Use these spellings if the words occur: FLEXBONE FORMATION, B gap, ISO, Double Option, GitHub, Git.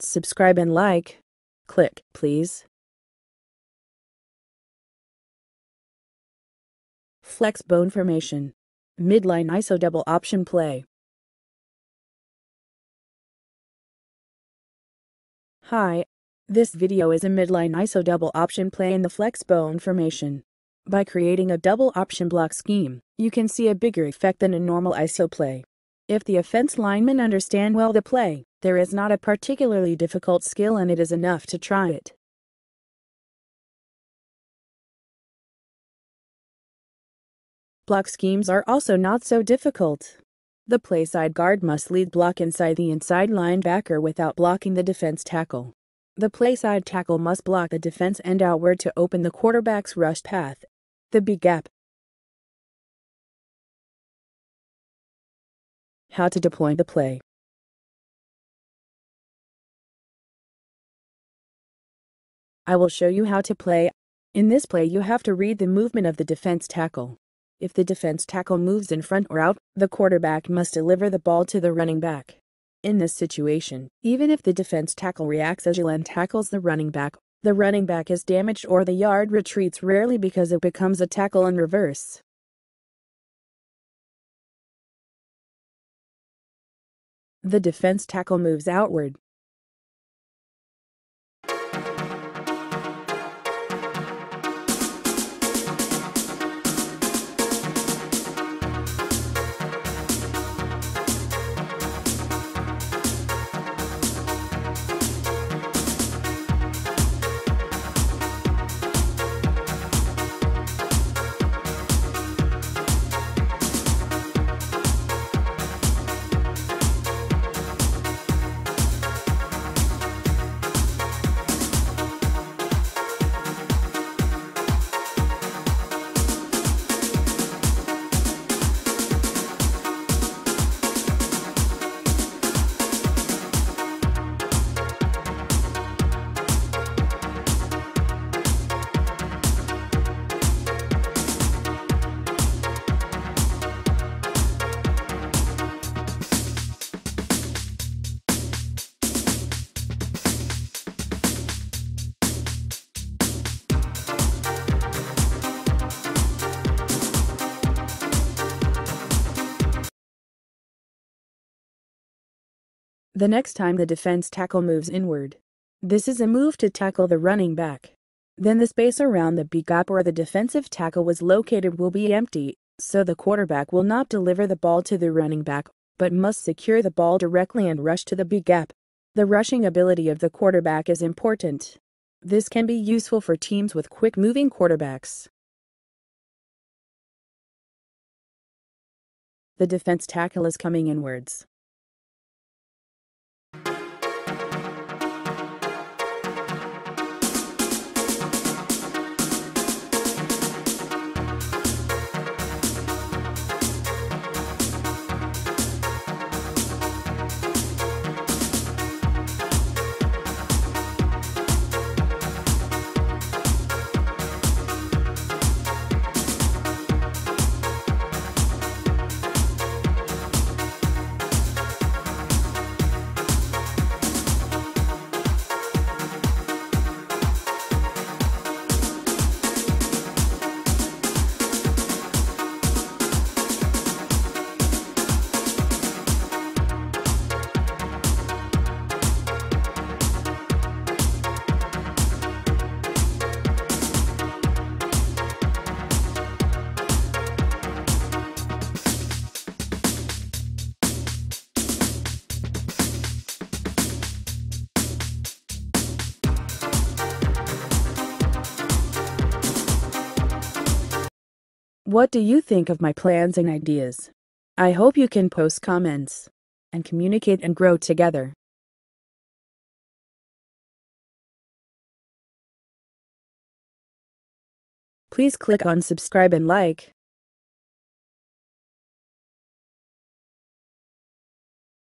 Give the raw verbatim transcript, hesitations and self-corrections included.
Subscribe and like. Click, please. Flexbone formation. Midline iso double option play. Hi, this video is a midline iso double option play in the flexbone formation. By creating a double option block scheme, you can see a bigger effect than a normal iso play. If the offense linemen understand well the play, there is not a particularly difficult skill and it is enough to try it. Block schemes are also not so difficult. The play side guard must lead block inside the inside linebacker without blocking the defense tackle. The play side tackle must block the defense end outward to open the quarterback's rush path, the B gap. How to deploy the play. I will show you how to play. In this play, you have to read the movement of the defense tackle. If the defense tackle moves in front or out, the quarterback must deliver the ball to the running back. In this situation, even if the defense tackle reacts agile and tackles the running back, the running back is damaged or the yard retreats rarely because it becomes a tackle in reverse. The defense tackle moves outward. The next time the defense tackle moves inward. This is a move to tackle the running back. Then the space around the B gap where the defensive tackle was located will be empty, so the quarterback will not deliver the ball to the running back, but must secure the ball directly and rush to the B gap. The rushing ability of the quarterback is important. This can be useful for teams with quick-moving quarterbacks. The defense tackle is coming inwards. What do you think of my plans and ideas? I hope you can post comments and communicate and grow together. Please click on subscribe and like.